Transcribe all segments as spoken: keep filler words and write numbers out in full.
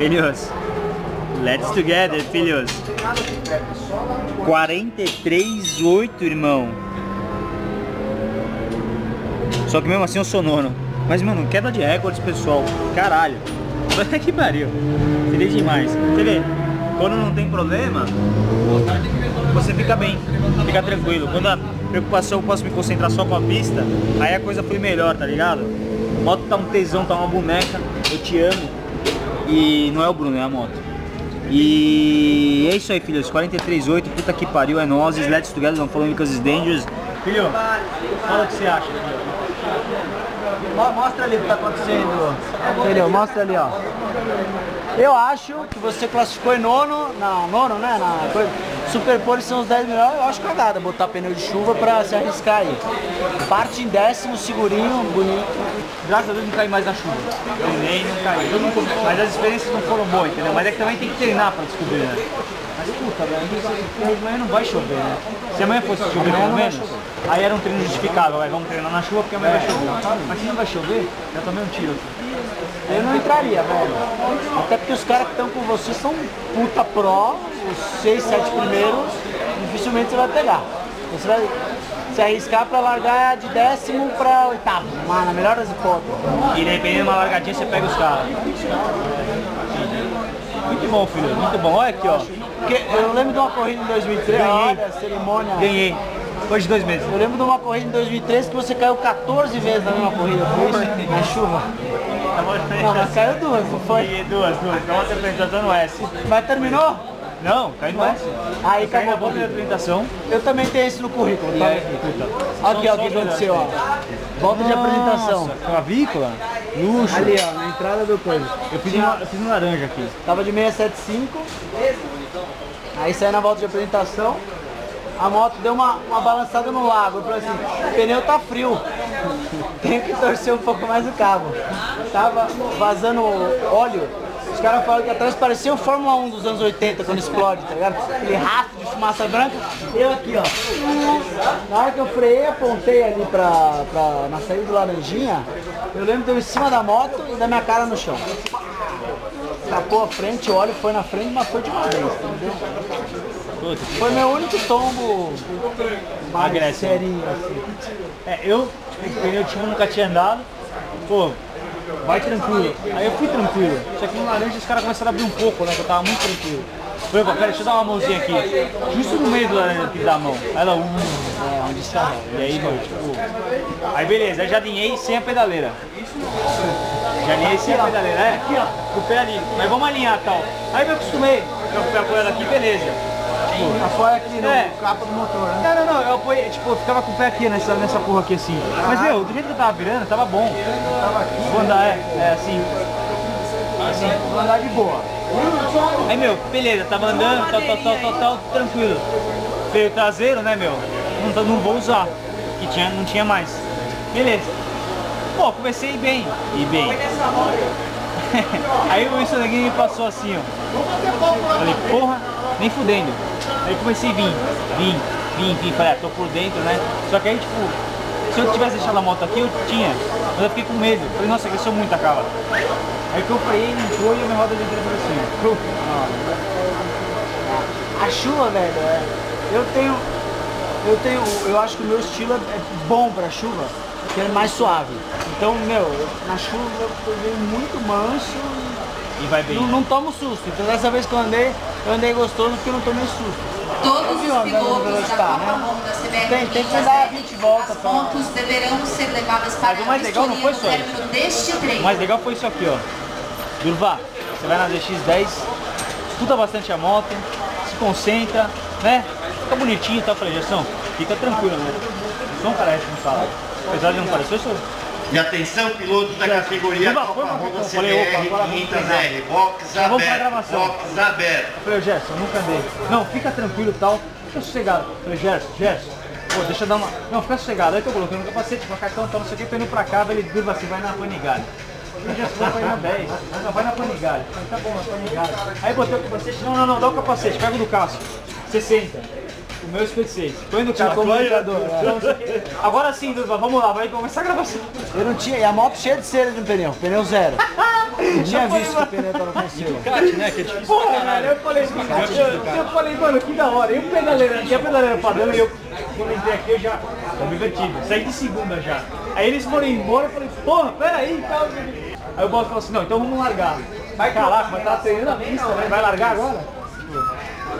Filhos, let's together, filhos. quarenta e três vírgula oito, irmão. Só que mesmo assim eu sou nono. Mas, mano, queda de recordes, pessoal. Caralho. Que pariu. Seria demais. Você vê, quando não tem problema, você fica bem, fica tranquilo. Quando a preocupação, eu posso me concentrar só com a pista, aí a coisa foi melhor, tá ligado? A moto tá um tesão, tá uma boneca. Eu te amo. E não é o Bruno, é a moto. E é isso aí, filhos. quarenta e três vírgula oito, puta que pariu, é nós. Let's together, não falando because it's dangerous. Filho, fala o que você acha, filho. Mostra ali o que tá acontecendo. Filho, mostra ali, ó. Eu acho que você classificou em nono, não, nono, né? Na coisa, superpôr são os dez melhores, eu acho cagada botar pneu de chuva pra se arriscar aí. Parte em décimo, segurinho, bonito. Graças a Deus não caí mais na chuva. Eu nem não caí. Eu não, mas as experiências não foram boas, entendeu? Mas é que também tem que treinar pra descobrir, né? Mas puta, velho, amanhã não vai chover, né? Se amanhã fosse chover pelo menos, aí era um treino justificável, vai, vamos treinar na chuva porque amanhã é, vai chover. Mas se não vai chover, já tomei um tiro aqui. Eu não entraria, velho. Até porque os caras que estão com você são puta pró, os seis, sete primeiros, dificilmente você vai pegar. Você vai se arriscar pra largar de décimo pra oitavo, mas na melhor das hipóteses. E dependendo de uma largadinha você pega os caras. Muito bom, filho, muito bom. Olha aqui, ó. Porque eu lembro de uma corrida em dois mil e três, ganhei. Cerimônia. Ganhei. Depois de dois meses. Eu lembro de uma corrida em dois mil e três que você caiu quatorze vezes na mesma corrida, foi na chuva. Não, mas caiu duas, não foi? Ganhei duas, duas. Então uma apresentação no S. Mas terminou? Não, caiu no S. Aí acabou a boa minha apresentação. Eu também tenho isso no currículo, tá? Aqui, ó, o que aconteceu, ó. Volta de apresentação. Clavícula? Luxo. Ali, ó, na entrada do coisa. Eu fiz um laranja aqui. Tava de seiscentos e setenta e cinco. Aí saiu na volta de apresentação. A moto deu uma, uma balançada no lago. Eu falei assim, o pneu tá frio. Tem que torcer um pouco mais o cabo. Tava vazando óleo. Os caras falam que atrás parecia o Fórmula um dos anos oitenta, quando explode, tá ligado? Aquele rastro de fumaça branca. Eu aqui, ó. Na hora que eu freiei, apontei ali pra, pra, na saída do Laranjinha, eu lembro que eu em cima da moto e da minha cara no chão. Tapou a frente, o óleo foi na frente, mas foi de uma vez, entendeu? Foi meu único tombo mais serinho, assim. É, eu, tipo, pneu de chuva nunca tinha andado, pô, vai tranquilo. Aí eu fui tranquilo, só que no laranja os caras começaram a abrir um pouco, né, que eu tava muito tranquilo. Falei, pô, pera, deixa eu dar uma mãozinha aqui, justo no meio do laranja que dá a mão. Aí ela, hum, é, onde está? E aí, mano, tipo, aí beleza, aí já dinhei sem a pedaleira. Já alinhei sem a pedaleira, né? Aqui, ó, o pé ali, mas vamos alinhar e tal. Aí eu acostumei, eu fui apoiando aqui, beleza. Apoia aqui no é. Capa do motor, né? Não, não, não, eu apoiei, tipo, eu ficava com o pé aqui nessa, nessa porra aqui assim. Ah. Mas meu, do jeito que eu tava virando, tava bom. Eu tava aqui. Vou andar, é, é assim. assim. Vou andar de boa. Aí meu, beleza, tava andando, tal, tal, tal, tal, tal, tranquilo. Veio traseiro, né, meu? Não, não vou usar. Que tinha, não tinha mais. Beleza. Pô, comecei bem. E bem. Aí o Wilson Neguinho me passou assim, ó. Falei, porra, nem fudendo. Aí comecei a vir, vim, vim, vim, falei, ah, tô por dentro, né? Só que aí, tipo, se eu tivesse deixado a moto aqui, eu tinha, mas eu fiquei com medo. Falei, nossa, cresceu muito a cava. Aí que eu freiei, não foi, e eu me roda de dentro assim. Ah. A chuva, velho, é. eu tenho, eu tenho, eu acho que o meu estilo é bom pra chuva, que é mais suave. Então, meu, na chuva eu tô muito manso. E vai bem. Não, não tomo susto. Então dessa vez que eu andei, eu andei gostoso porque eu não tomei susto. Todos os pilotos da Honda C B R tem que dar vinte voltas. As pontos deverão ser levadas para a vistoria deste treino. O mais legal foi isso aqui, ó. Durvá, você vai na Z X dez, estuda bastante a moto, se concentra, né? Fica bonitinho, tá? Falei, Gerson, fica tranquilo, né? Eu sou um cara responsável. Apesar de não parecer, eu sou. E atenção, pilotos da categoria Copa Honda C B R quinhentos R, box aberto, box aberto. Eu falei, Gerson, nunca andei. Não, fica tranquilo e tal, fica sossegado. Eu falei, Gerson, Gerson, pô, deixa eu dar uma... Não, fica sossegado. Aí que eu coloquei no capacete, macacão, tal, não sei o que, pneu pra cá, ele durva assim, vai na panigalha. Eu já sou, vai na dez, não, vai na panigalha. Tá bom, na panigalha. Aí botei o capacete, não, não, não, dá o capacete, pega o do casco, sessenta. O meu é cinquenta e seis. Tô indo com o comunicador. É. Agora sim, Dudu, vamos lá, vai começar a gravação. Eu não tinha, e a moto cheia de cera de um pneu, pneu zero. Eu tinha visto que o pneu tava com cera. Ducati, né, que é difícil. Porra, velho, eu falei, eu, eu falei, mano, que da hora. E o pedaleiro, e a pedaleira padrão, e eu, quando eu entrei aqui, eu já tava invertido, saí de segunda já. Aí eles foram embora, eu falei, porra, peraí, calma. Aí o boss falou assim, não, então vamos largar. Vai, caraca, mas tá treinando a pista, né? Vai largar agora?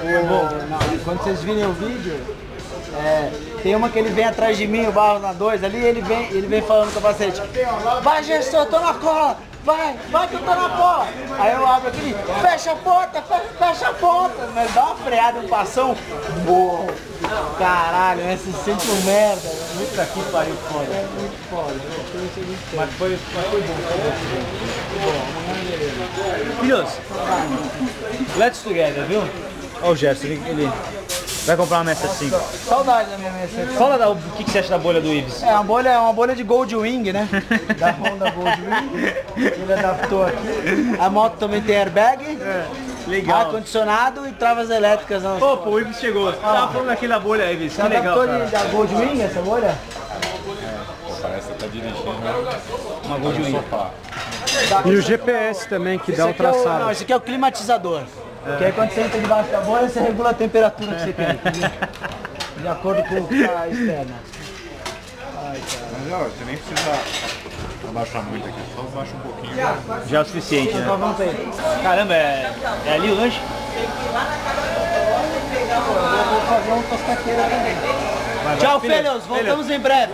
O, quando vocês virem o vídeo, é, tem uma que ele vem atrás de mim, o barro na dois ali, ele vem, ele vem falando com o capacete. Vai, gestor, tô na cola! Vai, vai que eu tô na cola! Aí eu abro aquele, fecha a porta, fecha a porta! Mas dá uma freada, um passão, boa! Caralho, né? Você se sente um merda, puta que pariu, foda! É muito foda, mas foi, mas foi bom. Filhos, let's together, viu? Olha o Gerson, ele, ele vai comprar uma M S cinco. Saudade da minha M S cinco. Fala da, o que, que você acha da bolha do Ives. É uma bolha, uma bolha de Goldwing, né? Da Honda Goldwing. Ele adaptou aqui. A moto também tem airbag. É. Legal. Ar-condicionado e travas elétricas. Opa, o Ives chegou. Ah. Tava falando daqui da bolha, Ives. Que legal, cara. Da Goldwing, essa bolha? É. Pô, parece que tá dirigindo. Uma Goldwing. E o G P S também, que esse dá o traçado. É o, não, esse aqui é o climatizador. É. Porque aí quando você entra debaixo da bolha, você regula a temperatura que você quer, de acordo com a externa. Ai, mas ó, você nem precisa abaixar muito aqui, só abaixa um pouquinho. Já é o suficiente, né? Caramba, é, é ali o lanche? Tchau, filhos! Voltamos em breve!